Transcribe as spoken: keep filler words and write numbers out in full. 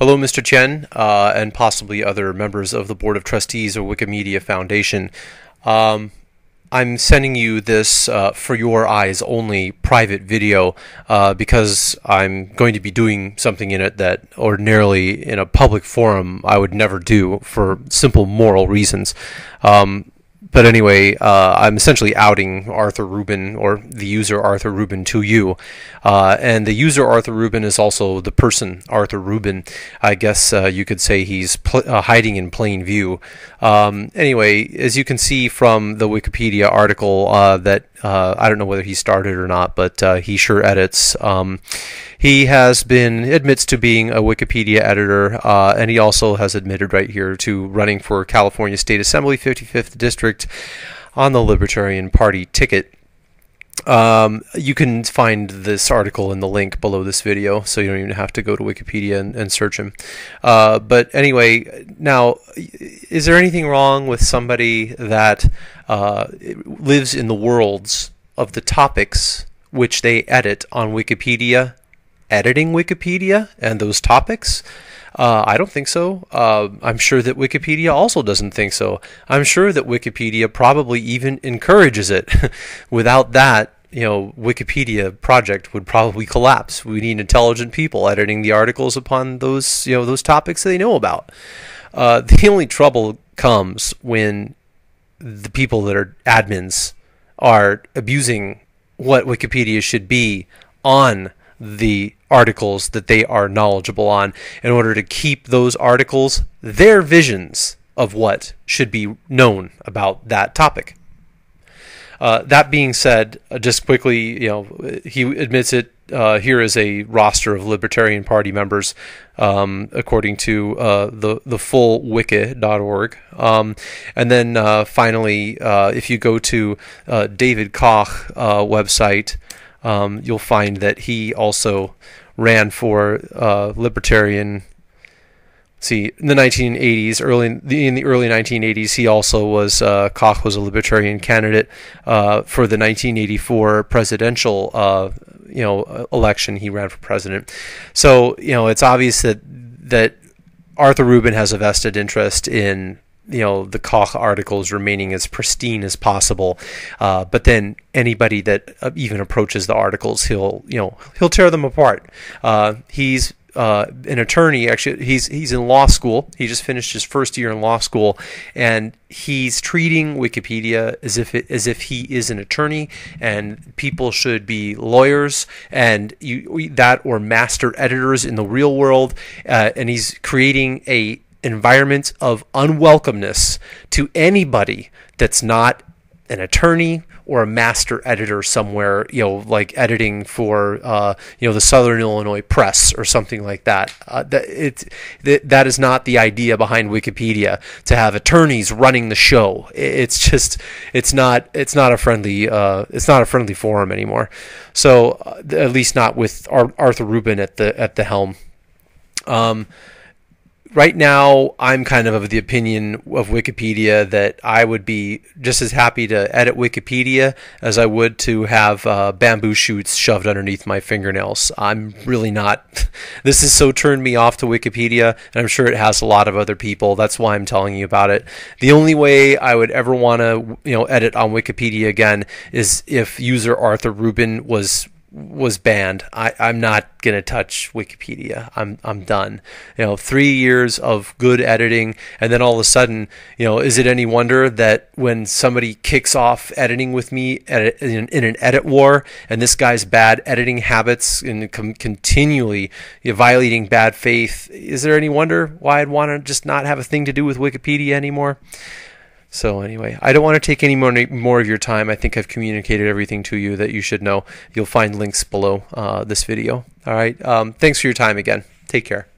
Hello, Mister Chen, uh, and possibly other members of the Board of Trustees or Wikimedia Foundation. Um, I'm sending you this uh, for your eyes only private video uh, because I'm going to be doing something in it that ordinarily in a public forum I would never do for simple moral reasons. Um, But anyway, uh, I'm essentially outing Arthur Rubin, or the user Arthur Rubin, to you. Uh, and the user Arthur Rubin is also the person Arthur Rubin. I guess uh, you could say he's pl uh, hiding in plain view. Um, anyway, as you can see from the Wikipedia article uh, that Uh, I don't know whether he started or not, but uh, he sure edits. Um, he has been, admits to being a Wikipedia editor, uh, and he also has admitted right here to running for California State Assembly fifty-fifth District on the Libertarian Party ticket. Um, you can find this article in the link below this video, so you don't even have to go to Wikipedia and, and search him. Uh, but anyway, now, is there anything wrong with somebody that uh, lives in the worlds of the topics which they edit on Wikipedia, editing Wikipedia and those topics? Uh, I don't think so. Uh, I'm sure that Wikipedia also doesn't think so. I'm sure that Wikipedia probably even encourages it. Without that, you know, Wikipedia project would probably collapse. We need intelligent people editing the articles upon those, you know, those topics that they know about. Uh, the only trouble comes when the people that are admins are abusing what Wikipedia should be on the articles that they are knowledgeable on in order to keep those articles their visions of what should be known about that topic. Uh, that being said, uh, just quickly, you know, he admits it. Uh, here is a roster of Libertarian Party members, um, according to uh, the the full wiki dot org. Um, and then uh, finally, uh, if you go to uh, David Koch uh, website, Um, you'll find that he also ran for uh, libertarian. See, in the nineteen eighties, early in the, in the early nineteen eighties, he also was uh, Koch was a libertarian candidate uh, for the nineteen eighty-four presidential uh, you know election. He ran for president, so you know it's obvious that that Arthur Rubin has a vested interest in, you know, the Koch articles remaining as pristine as possible, uh, but then anybody that even approaches the articles, he'll you know he'll tear them apart. Uh, he's uh, an attorney, actually. He's he's in law school. He just finished his first year in law school, and he's treating Wikipedia as if it, as if he is an attorney, and people should be lawyers, and you that or master editors in the real world, uh, and he's creating a environment of unwelcomeness to anybody that's not an attorney or a master editor somewhere, you know, like editing for, uh, you know, the Southern Illinois Press or something like that. Uh, that it th that is not the idea behind Wikipedia, to have attorneys running the show. It's just, it's not, it's not a friendly, uh, it's not a friendly forum anymore. So uh, at least not with Ar Arthur Rubin at the at the helm. Um, Right now, I'm kind of of the opinion of Wikipedia that I would be just as happy to edit Wikipedia as I would to have uh, bamboo shoots shoved underneath my fingernails. I'm really not. This has so turned me off to Wikipedia, and I'm sure it has a lot of other people. That's why I'm telling you about it. The only way I would ever want to, you know, edit on Wikipedia again is if user Arthur Rubin was was banned. I, I'm not gonna touch Wikipedia. I'm I'm done. You know, three years of good editing, and then all of a sudden, you know, is it any wonder that when somebody kicks off editing with me at a, in, in an edit war, and this guy's bad editing habits and com continually you know, violating bad faith, is there any wonder why I'd want to just not have a thing to do with Wikipedia anymore? So anyway, I don't want to take any more, more of your time. I think I've communicated everything to you that you should know. You'll find links below uh, this video. All right. Um, thanks for your time again. Take care.